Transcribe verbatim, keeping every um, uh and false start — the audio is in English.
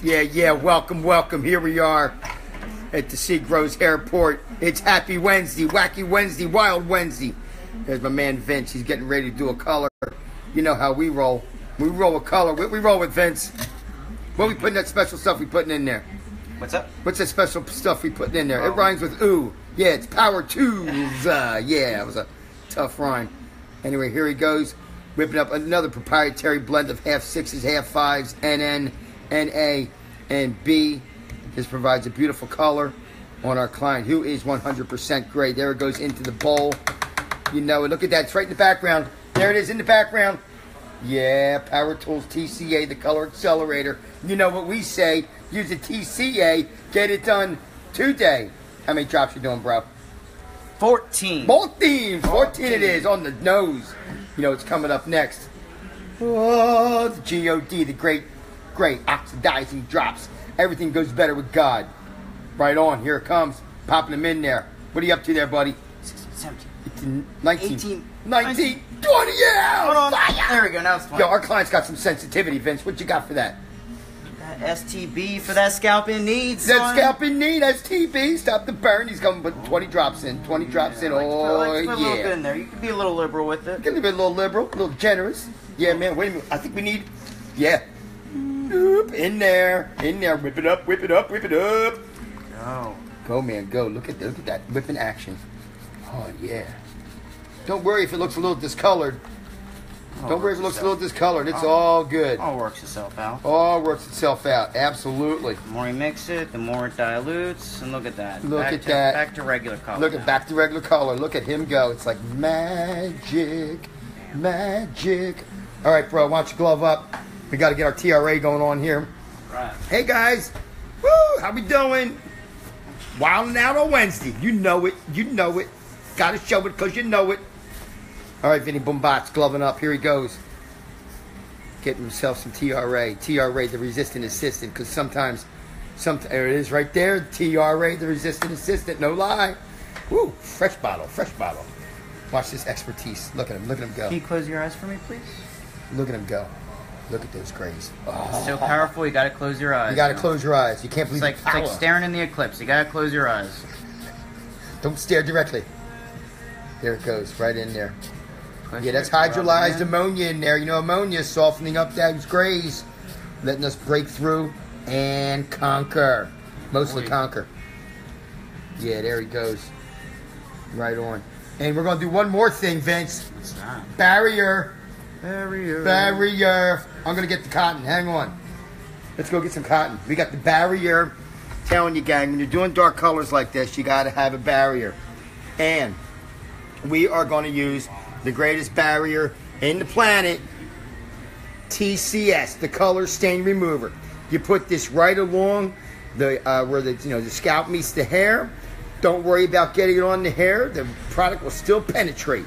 Yeah, yeah, welcome, welcome. Here we are at the Seagros Airport. It's Happy Wednesday, Wacky Wednesday, Wild Wednesday. There's my man Vince. He's getting ready to do a color. You know how we roll. We roll a color. We, we roll with Vince. What are we putting that special stuff we putting in there? What's up? What's that special stuff we putting in there? Oh. It rhymes with ooh. Yeah, it's Power Tools. Uh, yeah, that was a tough rhyme. Anyway, here he goes, whipping up another proprietary blend of half sixes, half fives, N N. N A and B. This provides a beautiful color on our client, who is one hundred percent gray. There it goes into the bowl. You know it. Look at that. It's right in the background. There it is in the background. Yeah, Power Tools T C A, the color accelerator. You know what we say. Use a T C A. Get it done today. How many drops you doing, bro? fourteen. fourteen. fourteen it is on the nose. You know it's coming up next. Oh, the G O D, the great... Great, oxidizing drops. Everything goes better with God. Right on, here it comes. Popping them in there. What are you up to there, buddy? sixteen, seventeen, eighteen, nineteen, nineteen, nineteen, twenty, yeah! Hold on. Fire! There we go, now it's twenty. Yo, our client's got some sensitivity, Vince. What you got for that? That S T B for that scalping need, son. That scalping need, S T B. Stop the burn. He's going to put twenty drops in. twenty yeah, drops in. Like, oh, like, yeah. Put a little bit in there. You can be a little liberal with it. You can be a little liberal, a little generous. Yeah, man, wait a minute. I think we need, yeah. In there, in there, whip it up, whip it up, whip it up. Go, go, man, go. Look at, look at that whipping action. Oh yeah. Don't worry if it looks a little discolored. All Don't worry if it looks itself. a little discolored. It's all, all good. All works itself out. All works itself out. Absolutely. The more you mix it, the more it dilutes. And look at that. Look back at to, that. Back to regular color. Look at now. back to regular color. Look at him go. It's like magic, magic. All right, bro. Why don't you glove up? We got to get our T R A going on here. Right. Hey, guys. Woo! How we doing? Wilding out on Wednesday. You know it. You know it. Got to show it because you know it. All right, Vinny Bombat's gloving up. Here he goes. Getting himself some T R A. T R A, the resistant assistant, because sometimes, some, there it is right there. T R A, the resistant assistant. No lie. Woo! Fresh bottle. Fresh bottle. Watch this expertise. Look at him. Look at him go. Can you close your eyes for me, please? Look at him go. Look at those grays. Oh. It's so powerful, you gotta close your eyes. You gotta you know? close your eyes. You can't believe it's like, it's like staring in the eclipse. You gotta close your eyes. Don't stare directly. There it goes, right in there. Push yeah, that's hydrolyzed ammonia in there. You know, ammonia is softening up those grays, letting us break through and conquer. Mostly Boy. conquer. Yeah, there he goes. Right on. And we're gonna do one more thing, Vince. What's that? Barrier. Barrier. Barrier. I'm going to get the cotton. Hang on. Let's go get some cotton. We got the barrier. I'm telling you, gang, when you're doing dark colors like this, you got to have a barrier. And we are going to use the greatest barrier in the planet, T C S, the color stain remover. You put this right along the uh, where the you know the scalp meets the hair. Don't worry about getting it on the hair. The product will still penetrate.